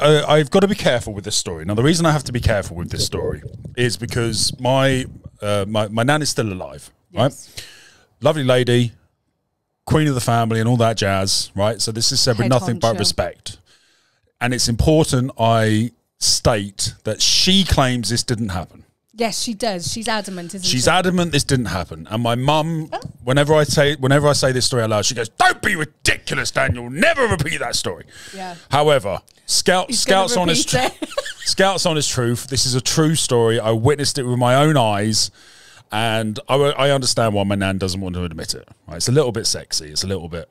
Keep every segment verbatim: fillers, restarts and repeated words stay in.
I, I've got to be careful with this story. Now, the reason I have to be careful with this story is because my uh, my, my nan is still alive, yes. right? Lovely lady, queen of the family and all that jazz, right? So this is said with nothing but respect. And it's important I state that she claims this didn't happen. Yes, she does. She's adamant, isn't she? She's adamant this didn't happen. And my mum, oh. whenever I say whenever I say this story out loud, she goes, "Don't be ridiculous, Daniel. Never repeat that story." Yeah. However, scout, scouts honest, scouts honest truth. This is a true story. I witnessed it with my own eyes, and I, I understand why my nan doesn't want to admit it. Right? It's a little bit sexy. It's a little bit.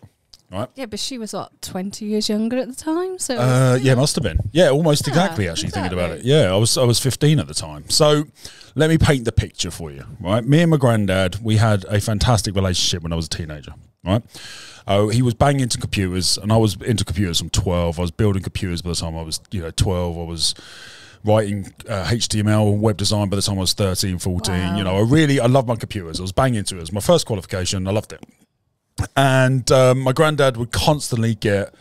Right. Yeah, but she was what twenty years younger at the time, so uh, yeah, must have been. Yeah, almost yeah, exactly. Actually, exactly. thinking about it, yeah, I was I was fifteen at the time. So let me paint the picture for you. Right, me and my granddad, we had a fantastic relationship when I was a teenager. Right, oh, uh, he was banging into computers, and I was into computers from twelve. I was building computers by the time I was, you know, twelve. I was writing uh, H T M L and web design by the time I was thirteen, fourteen. Wow. You know, I really I loved my computers. I was banging into it. It was my first qualification. I loved it. And um, my granddad would constantly get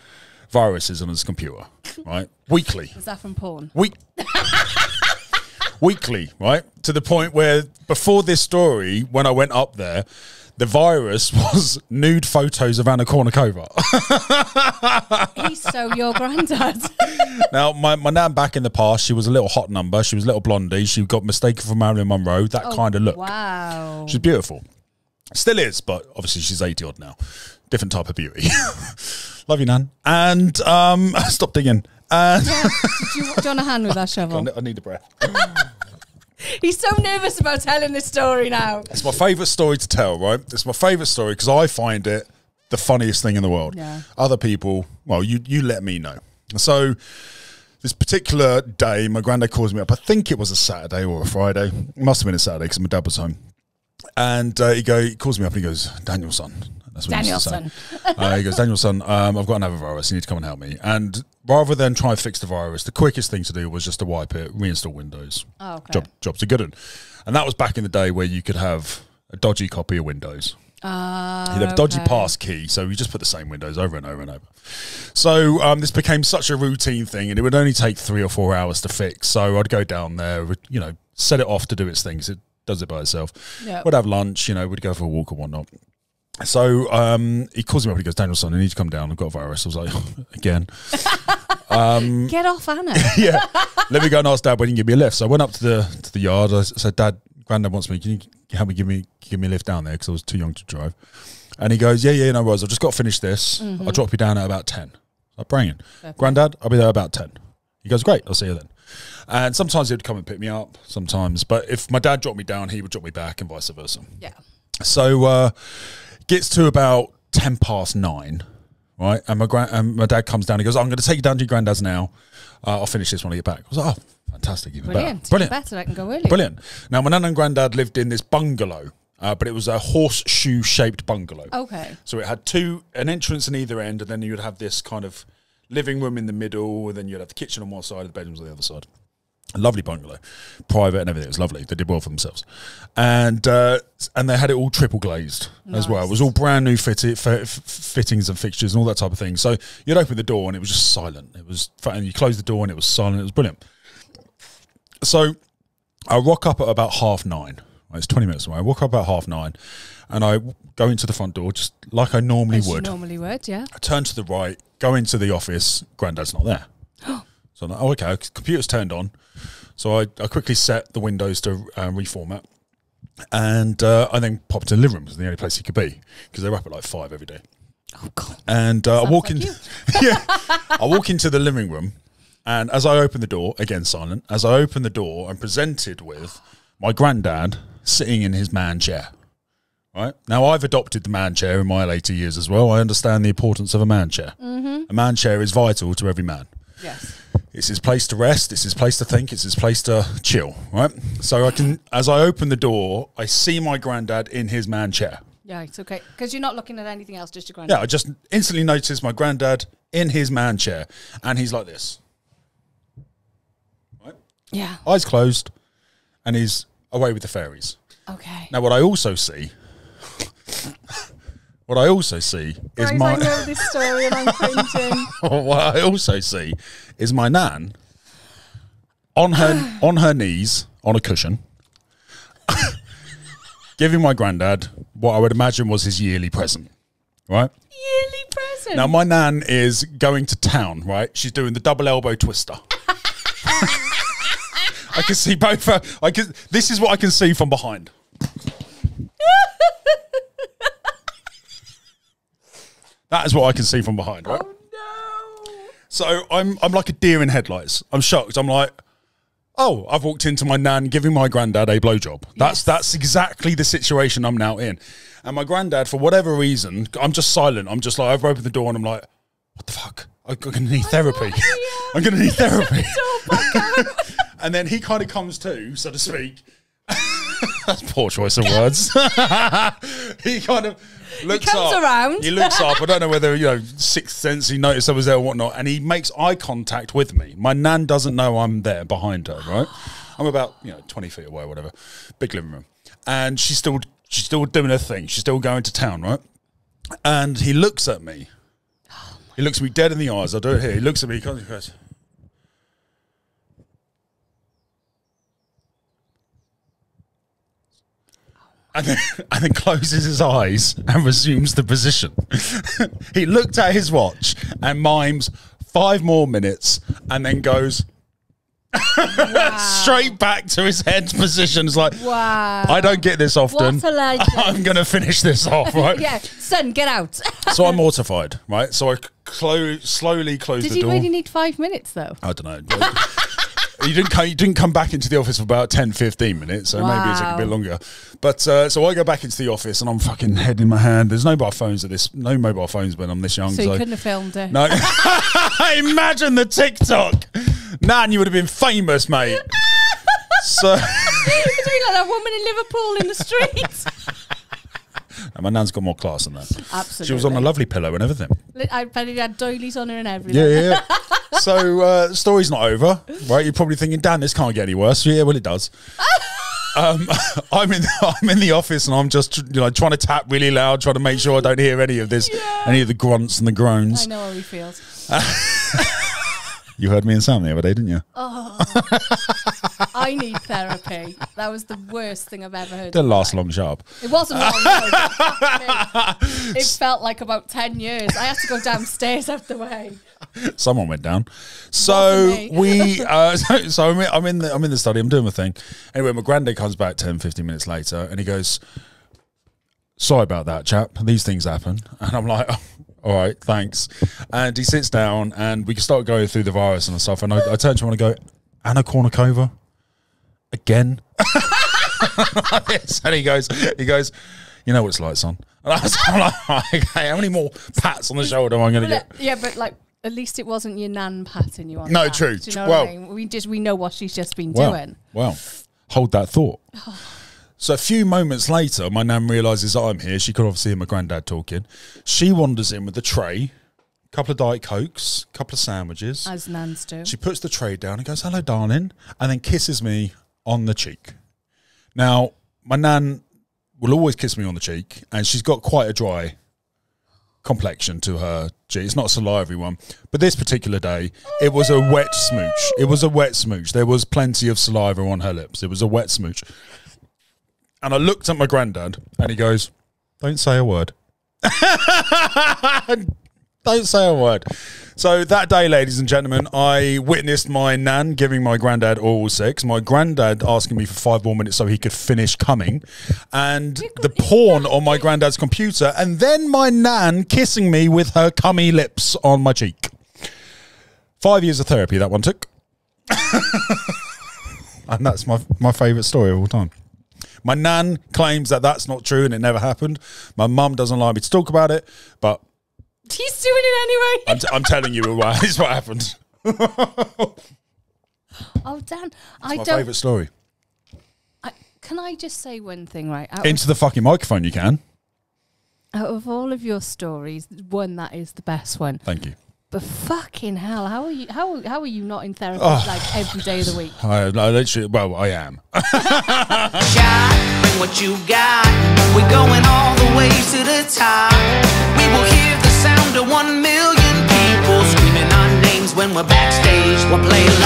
viruses on his computer, right? Weekly. Was that from porn? We Weekly, right? To the point where before this story, when I went up there, the virus was nude photos of Anna Kournikova. He's so your granddad. Now, my, my nan back in the past, she was a little hot number. She was a little blondie. She got mistaken for Marilyn Monroe, that oh, kind of look. Wow. She's beautiful. Still is, but obviously she's eighty odd now. Different type of beauty. Love you, Nan. And um, stop digging. And yeah. Do you, do you want a hand with that shovel? I need a breath. He's so nervous about telling this story now. It's my favourite story to tell, right? It's my favourite story because I find it the funniest thing in the world. Yeah. Other people, well, you, you let me know. So this particular day, my granddad calls me up. I think it was a Saturday or a Friday. It must have been a Saturday because my dad was home. And uh, he, go, he calls me up and he goes, "Daniel, son." That's what Daniel, he used to say. Uh, he goes, "Daniel, son, um, I've got another virus. You need to come and help me." And rather than try and fix the virus, the quickest thing to do was just to wipe it, reinstall Windows. Oh, okay. Job, job's a good one. And that was back in the day where you could have a dodgy copy of Windows. Uh, You'd have a dodgy okay. pass key, so you just put the same Windows over and over and over. So um, this became such a routine thing, and it would only take three or four hours to fix. So I'd go down there, you know, set it off to do its things. It does it by itself. Yep. We'd have lunch, you know, we'd go for a walk or whatnot. So um, he calls me up and he goes, "Daniel, son, I need to come down. I've got a virus." I was like, again. Um, Get off, Anna. Yeah. "Let me go and ask Dad when you can give me a lift." So I went up to the to the yard. I said, "Dad, Granddad wants me. Can you help me give me give me a lift down there?" Because I was too young to drive. And he goes, "Yeah, yeah, no worries. I've just got to finish this. Mm-hmm. I'll drop you down at about ten. I'm praying. "Granddad, I'll be there about ten. He goes, "Great. I'll see you then." And sometimes he would come and pick me up, sometimes. But if my dad dropped me down, he would drop me back and vice versa. Yeah. So uh, gets to about ten past nine, right? And my, gran and my dad comes down. He goes, "I'm going to take you down to your granddad's now. Uh, I'll finish this when I get back." I was like, "Oh, fantastic. Even Brilliant. better. Brilliant. Even better. I can go early." Brilliant. Now, my nan and granddad lived in this bungalow, uh, but it was a horseshoe-shaped bungalow. Okay. So it had two, an entrance in either end, and then you would have this kind of living room in the middle, and then you'd have the kitchen on one side and the bedrooms on the other side. A lovely bungalow, private and everything. It was lovely. They did well for themselves. And uh, and they had it all triple glazed nice. as well. It was all brand new fitted, fittings and fixtures and all that type of thing. So you'd open the door and it was just silent. It was, and you closed the door and it was silent. It was brilliant. So I rock up at about half nine. It's twenty minutes away. I walk up about half nine and I go into the front door just like I normally As would. You normally would, yeah. I turn to the right, go into the office. Granddad's not there. So I'm like, "Oh, okay, computer's turned on." So I, I quickly set the Windows to uh, reformat. And uh, I then popped to the living room. It was the only place he could be because they're up at like five every day. Oh, God. And uh, I walk like in. yeah. I walk into the living room, and as I open the door, again silent, as I open the door, I'm presented with my granddad sitting in his man chair. Right? Now, I've adopted the man chair in my later years as well. I understand the importance of a man chair. Mm-hmm. A man chair is vital to every man. Yes. It's his place to rest. It's his place to think. It's his place to chill. Right? So I can, as I open the door, I see my granddad in his man chair. Yeah, it's okay. Because you're not looking at anything else, just your granddad. Yeah, I just instantly notice my granddad in his man chair. And he's like this. Right? Yeah. Eyes closed. And he's away with the fairies. Okay. Now, what I also see, what I also see is my. I know this story and I'm cringing. What I also see is my nan on her on her knees on a cushion, giving my granddad what I would imagine was his yearly present, right? Yearly present. Now my nan is going to town, right? She's doing the double elbow twister. I can see both her. I can. This is what I can see from behind. That is what I can see from behind, right? Oh no! So I'm I'm like a deer in headlights. I'm shocked. I'm like, oh, I've walked into my nan giving my granddad a blowjob. That's yes. that's exactly the situation I'm now in. And my granddad, for whatever reason, I'm just silent. I'm just like, I've opened the door and I'm like, what the fuck? I'm gonna need oh, therapy. Yeah. I'm gonna need therapy. And then he kind of comes to, so to speak. That's poor choice of words. He kind of looks he comes up. Around. He looks up. I don't know whether, you know, sixth sense, he noticed I was there or whatnot. And he makes eye contact with me. My nan doesn't know I'm there behind her, right? I'm about, you know, twenty feet away or whatever. Big living room. And she's still, she's still doing her thing. She's still going to town, right? And he looks at me. Oh he looks at me dead in the eyes. I do it here. He looks at me. He comes and goes, And then, and then closes his eyes and resumes the position. He looked at his watch and mimes five more minutes and then goes wow. straight back to his head position. It's like, wow. I don't get this often. What a legend. I'm going to finish this off, right? Yeah, son, get out. So I'm mortified, right? So I clo slowly close Did the door. Did you really need five minutes, though? I don't know. You didn't, come, you didn't come back into the office for about ten, fifteen minutes, so wow. maybe it took a bit longer. But uh, so I go back into the office and I'm fucking head in my hand. There's no mobile phones at this, no mobile phones when I'm this young. So you so. couldn't have filmed it. No. Imagine the TikTok. Nan, you would have been famous, mate. So. It'd be like that woman in Liverpool in the street. And my nan's got more class than that. Absolutely. She was on a lovely pillow and everything. I bet had doilies on her and everything. Yeah, yeah, yeah. So, uh, story's not over, right? You're probably thinking, Dan, this can't get any worse. Yeah, well, it does. um, I'm in, I'm in the office, and I'm just, you know, trying to tap really loud, trying to make sure I don't hear any of this, yeah. any of the grunts and the groans. I know how he feels. You heard me and Sam the other day, didn't you? Oh, I need therapy. That was the worst thing I've ever heard. Didn't last long, sharp. It wasn't long. No, it felt like about ten years. I had to go downstairs out the way. Someone went down. So we, uh, so, so I'm, in, I'm in the I'm in the study. I'm doing my thing. Anyway, my granddad comes back ten, fifteen minutes later, and he goes, "Sorry about that, chap. These things happen." And I'm like, oh, all right, thanks. And he sits down and we can start going through the virus and stuff. And I, I turn to him and I go, Anna Kournikova? Again? And he goes, he goes, you know what it's like, son. And I was, I'm like, okay, how many more pats on the shoulder am I going to get? Yeah, but like, at least it wasn't your nan patting you on. No, that. True. Do you know well, what I mean? We, just, we know what she's just been well, doing. Well, hold that thought. Oh. So a few moments later, my nan realises I'm here. She could obviously hear my granddad talking. She wanders in with a tray, a couple of Diet Cokes, a couple of sandwiches. As nans do. She puts the tray down and goes, hello, darling, and then kisses me on the cheek. Now, my nan will always kiss me on the cheek, and she's got quite a dry complexion to her. Gee, it's not salivary one, but this particular day, it was a wet smooch. It was a wet smooch. There was plenty of saliva on her lips. It was a wet smooch. And I looked at my granddad, and he goes, don't say a word. Don't say a word. So that day, ladies and gentlemen, I witnessed my nan giving my granddad oral sex, my granddad asking me for five more minutes so he could finish coming, and the porn on my granddad's computer, and then my nan kissing me with her cummy lips on my cheek. Five years of therapy that one took. And that's my, my favourite story of all time. My nan claims that that's not true and it never happened. My mum doesn't like me to talk about it, but... he's doing it anyway. I'm, t I'm telling you, it's what happened. Oh, Dan, I don't... my favourite story. I, can I just say one thing, right? Out Into of, the fucking microphone, you can. Out of all of your stories, one that is the best one. Thank you. But fucking hell, how are you? How how are you not in therapy oh, like every day of the week? I, I literally, well, I am. Got what you got. We're going all the way to the top. We will hear the sound of one million people screaming our names. when we're backstage, we're playing